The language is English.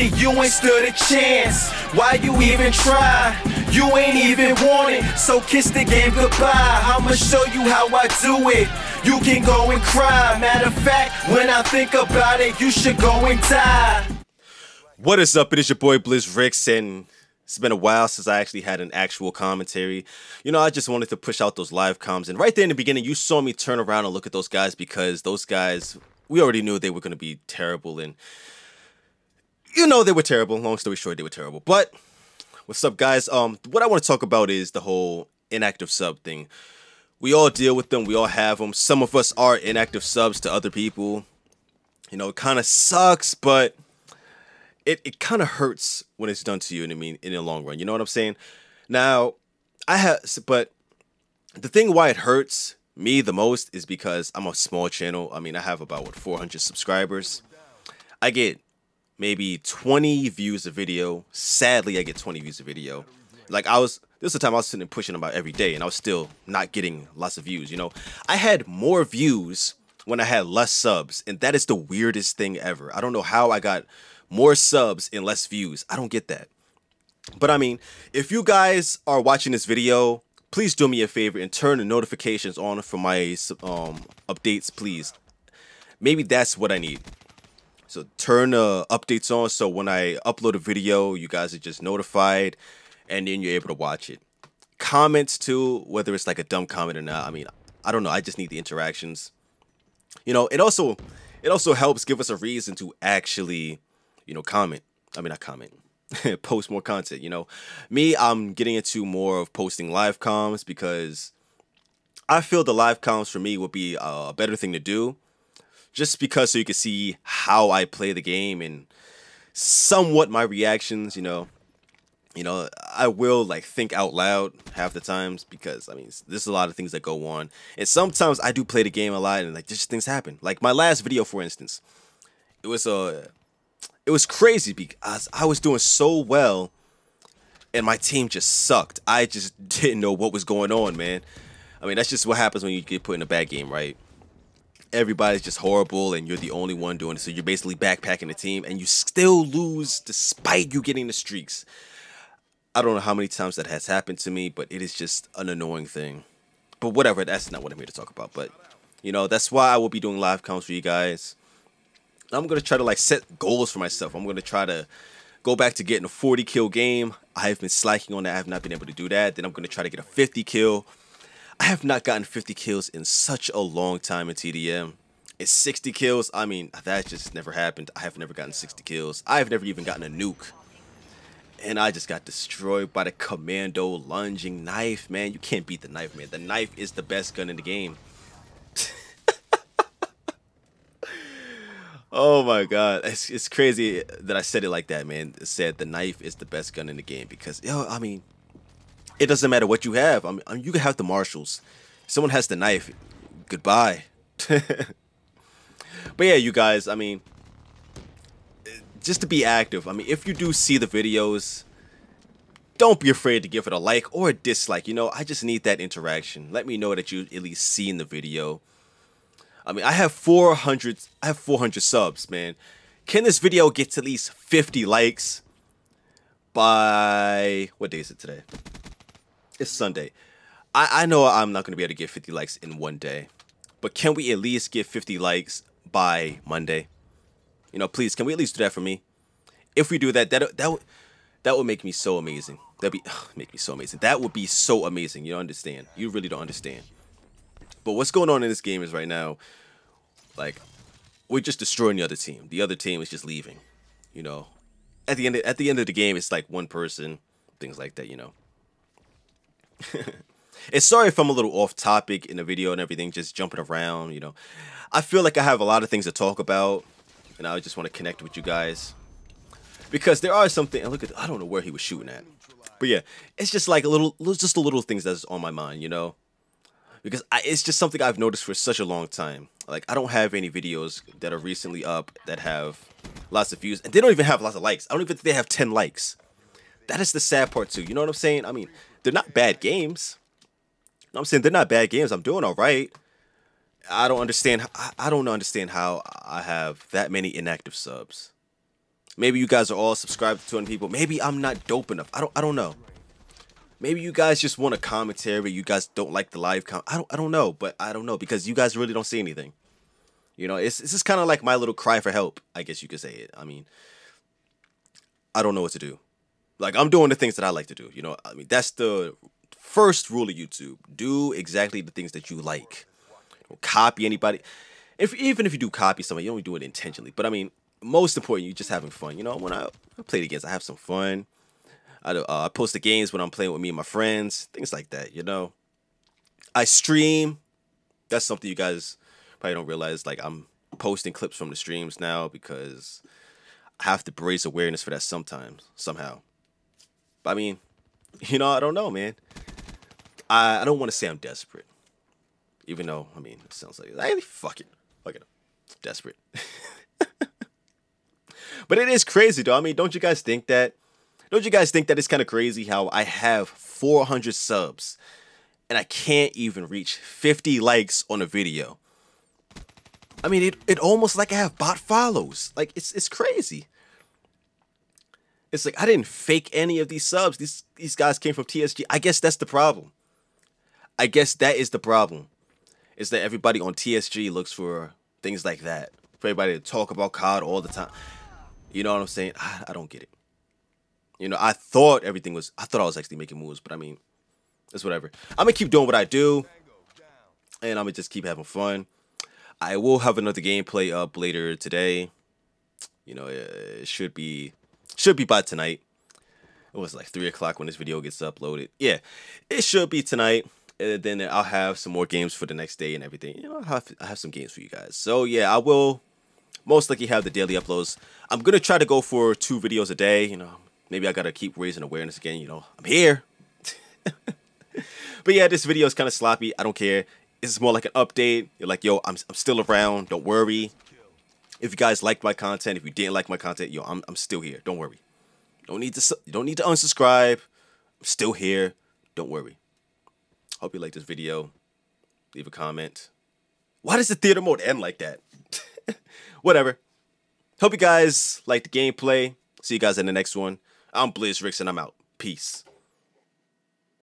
See, you ain't stood a chance. Why you even try? You ain't even want it. So kiss the game goodbye. I'ma show you how I do it. You can go and cry. Matter of fact, when I think about it, you should go and die. What is up? It is your boy BlizRicks, and it's been a while since I actually had an actual commentary. You know, I just wanted to push out those live comms, and right there in the beginning, you saw me turn around and look at those guys because those guys, we already knew they were going to be terrible, and you know they were terrible. Long story short, they were terrible. But what's up, guys? What I want to talk about is the whole inactive sub thing. We all deal with them. We all have them. Some of us are inactive subs to other people. You know, it kind of sucks, but it kind of hurts when it's done to you, and I mean, in the long run, you know what I'm saying? Now, but the thing why it hurts me the most is because I'm a small channel. I mean, I have about, what, 400 subscribers. I get maybe 20 views a video. Sadly, I get 20 views a video. Like, this was the time I was sitting and pushing about every day, and I was still not getting lots of views, you know? I had more views when I had less subs, and that is the weirdest thing ever. I don't know how I got more subs and less views. I don't get that. But I mean, if you guys are watching this video, please do me a favor and turn the notifications on for my updates, please. Maybe that's what I need. So turn the updates on so when I upload a video, you guys are just notified, and then you're able to watch it. Comments too, whether it's like a dumb comment or not. I mean, I don't know. I just need the interactions. You know, it also helps give us a reason to actually, you know, comment. I mean, not comment. Post more content, you know. Me, I'm getting into more of posting live comms because I feel the live comms for me would be a better thing to do. Just because so you can see how I play the game and somewhat my reactions, you know. You know, I will, like, think out loud half the times because, I mean, there's a lot of things that go on. And sometimes I do play the game a lot and, like, just things happen. Like, my last video, for instance, it was crazy because I was doing so well and my team just sucked. I just didn't know what was going on, man. I mean, that's just what happens when you get put in a bad game, right? Everybody's just horrible and you're the only one doing it. So you're basically backpacking the team and you still lose despite you getting the streaks. I don't know how many times that has happened to me, but it is just an annoying thing. But whatever, that's not what I'm here to talk about. But, you know, that's why I will be doing live comms for you guys. I'm going to try to, like, set goals for myself. I'm going to try to go back to getting a 40 kill game. I have been slacking on that. I have not been able to do that. Then I'm going to try to get a 50 kill. I have not gotten 50 kills in such a long time in TDM. It's 60 kills. I mean, that just never happened. I have never gotten 60 kills. I have never even gotten a nuke. And I just got destroyed by the commando lunging knife, man. You can't beat the knife, man. The knife is the best gun in the game. Oh my god, it's crazy that I said it like that, man. It said the knife is the best gun in the game because, yo, I mean, it doesn't matter what you have. I mean, you can have the marshals. Someone has the knife, goodbye. But yeah, you guys, I mean, just to be active. I mean, if you do see the videos, don't be afraid to give it a like or a dislike. You know, I just need that interaction. Let me know that you at least seen the video. I mean, I have 400 subs, man. Can this video get to at least 50 likes by, what day is it today? It's Sunday. I know I'm not going to be able to get 50 likes in one day, but can we at least get 50 likes by Monday? You know, please, can we at least do that for me? If we do that, that would make me so amazing. Make me so amazing. That would be so amazing. You don't understand. You really don't understand. But what's going on in this game is right now, like, we're just destroying the other team. The other team is just leaving, you know. At the end of the game, it's like one person, things like that, you know. And sorry if I'm a little off topic in the video and everything, just jumping around, you know. I feel like I have a lot of things to talk about, and I just want to connect with you guys because there are something. And look at, I don't know where he was shooting at, but yeah, it's just like just the little things that's on my mind, you know. Because it's just something I've noticed for such a long time. Like, I don't have any videos that are recently up that have lots of views. And they don't even have lots of likes. I don't even think they have 10 likes. That is the sad part, too. You know what I'm saying? I mean, they're not bad games. You know what I'm saying? They're not bad games. I'm doing all right. I don't understand how I have that many inactive subs. Maybe you guys are all subscribed to 200 people. Maybe I'm not dope enough. I don't know. Maybe you guys just want a commentary, but you guys don't like the live comment. I don't know, but I don't know because you guys really don't see anything. You know, it's just kind of like my little cry for help, I guess you could say it. I mean, I don't know what to do. Like, I'm doing the things that I like to do, you know. I mean, that's the first rule of YouTube. Do exactly the things that you like. Don't copy anybody. Even if you do copy somebody, you don't do it intentionally. But, I mean, most important, you're just having fun. You know, when I play the games, I have some fun. I post the games when I'm playing with me and my friends. Things like that, you know. I stream. That's something you guys probably don't realize. Like, I'm posting clips from the streams now because I have to raise awareness for that sometimes, somehow. I mean, you know, I don't know, man. I don't want to say I'm desperate. Even though, I mean, it sounds like, hey, fuck it. Fuck it. Desperate. But it is crazy, though. I mean, don't you guys think that? Don't you guys think that it's kind of crazy how I have 400 subs and I can't even reach 50 likes on a video? I mean, it almost like I have bot follows. Like, it's crazy. It's like, I didn't fake any of these subs. These guys came from TSG. I guess that's the problem. I guess that is the problem. Is that everybody on TSG looks for things like that. For everybody to talk about COD all the time. You know what I'm saying? I don't get it. You know, I thought I was actually making moves. But I mean, it's whatever. I'm going to keep doing what I do. And I'm going to just keep having fun. I will have another gameplay up later today. You know, it should be... Should be by tonight. It was like 3 o'clock when this video gets uploaded. Yeah, it should be tonight. And then I'll have some more games for the next day and everything. You know, I have some games for you guys. So, yeah, I will most likely have the daily uploads. I'm going to try to go for 2 videos a day. You know, maybe I got to keep raising awareness again. You know, I'm here. But, yeah, this video is kind of sloppy. I don't care. It's more like an update. You're like, yo, I'm still around. Don't worry. If you guys liked my content, if you didn't like my content, yo, I'm still here. Don't worry. Don't need to unsubscribe. I'm still here. Don't worry. Hope you like this video. Leave a comment. Why does the theater mode end like that? Whatever. Hope you guys like the gameplay. See you guys in the next one. I'm BlizRicks and I'm out. Peace.